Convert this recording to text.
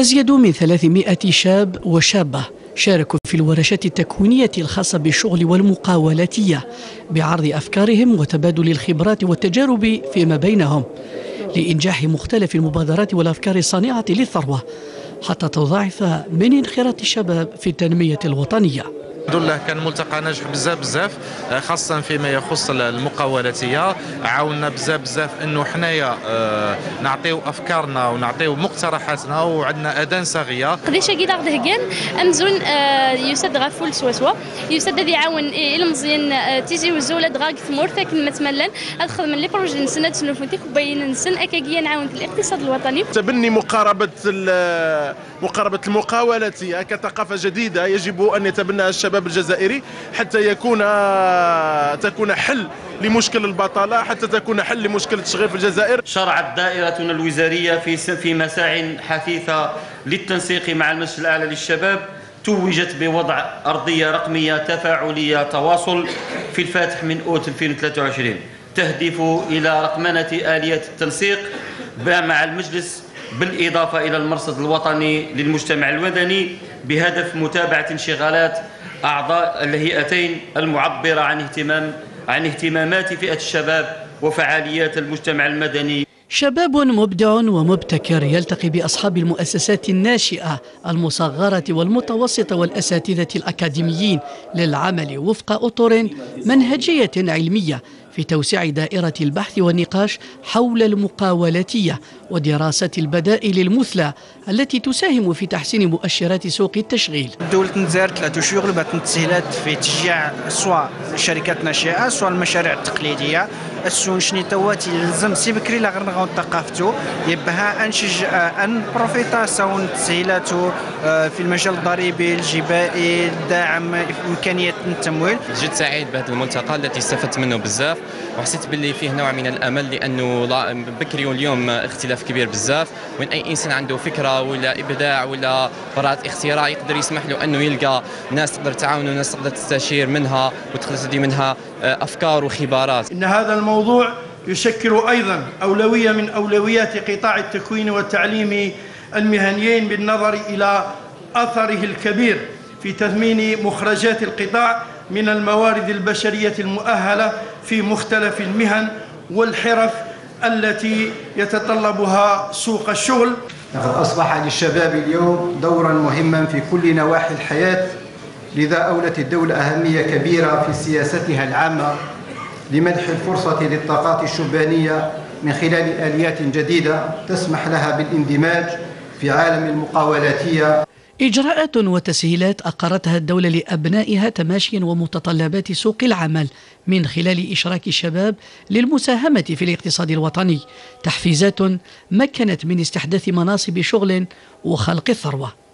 أزيد من 300 شاب وشابة شاركوا في الورشات التكوينية الخاصة بالشغل والمقاولاتية بعرض أفكارهم وتبادل الخبرات والتجارب فيما بينهم لإنجاح مختلف المبادرات والأفكار الصانعة للثروة حتى تضاعف من انخراط الشباب في التنمية الوطنية. الحمد لله كان ملتقى ناجح بزاف خاصة فيما يخص المقاولاتية. عاوننا بزاف انه حنايا نعطيو افكارنا ونعطيو مقترحاتنا وعندنا اذان صاغية. قداش كي داغ دهكان امزون يسد غفول سواسوا يسد الذي يعاون المزيان تيجي وزولاد غاك ثمور تاكن متملن ادخل من لي بروجي نسنا تسنفوتي كباين نسن اكاكيا نعاون في الاقتصاد الوطني. تبني مقاربة المقاولاتية كثقافة جديدة يجب ان يتبناها الشباب الجزائري حتى تكون حل لمشكل البطالة، حتى تكون حل لمشكل التشغيل في الجزائر. شرعت دائرتنا الوزارية في مساع حثيثة للتنسيق مع المجلس الأعلى للشباب، توجت بوضع أرضية رقمية تفاعلية تواصل في الفاتح من أوت 2023 تهدف إلى رقمنة آلية التنسيق مع المجلس بالإضافة إلى المرصد الوطني للمجتمع المدني بهدف متابعة انشغالات أعضاء الهيئتين المعبرة عن اهتمامات فئة الشباب وفعاليات المجتمع المدني. شباب مبدع ومبتكر يلتقي بأصحاب المؤسسات الناشئة المصغرة والمتوسطة والأساتذة الأكاديميين للعمل وفق أطر منهجية علمية في توسيع دائرة البحث والنقاش حول المقاولاتية ودراسة البدائل المثلى التي تساهم في تحسين مؤشرات سوق التشغيل. دولة الجزائر لا تشغل بتسهيلات في تشجيع سواء الشركات الناشئة سواء المشاريع التقليدية. السونشني تواتي لازم سي بكري لا غير نغون ثقافتو يبها انشج ان بروفيتا ساون تسهيلاتو في المجال الضريبي الجبائي الداعم امكانيات التمويل. جد سعيد بهذا الملتقى التي استفدت منه بزاف وحسيت باللي فيه نوع من الامل لانه بكري واليوم اختلاف كبير بزاف وين اي انسان عنده فكره ولا ابداع ولا براءه اختراع يقدر يسمح له انه يلقى ناس تقدر تعاونه وناس تقدر تستشير منها وتخرج منها افكار وخبرات. ان هذا الموضوع يشكل أيضا أولوية من أولويات قطاع التكوين والتعليم المهنيين بالنظر إلى أثره الكبير في تثمين مخرجات القطاع من الموارد البشرية المؤهلة في مختلف المهن والحرف التي يتطلبها سوق الشغل. لقد أصبح للشباب اليوم دورا مهما في كل نواحي الحياة، لذا أولت الدولة أهمية كبيرة في سياستها العامة لمنح الفرصة للطاقات الشبانية من خلال آليات جديدة تسمح لها بالاندماج في عالم المقاولاتية. إجراءات وتسهيلات أقرتها الدولة لأبنائها تماشيا ومتطلبات سوق العمل من خلال إشراك الشباب للمساهمة في الاقتصاد الوطني، تحفيزات مكنت من استحداث مناصب شغل وخلق الثروة.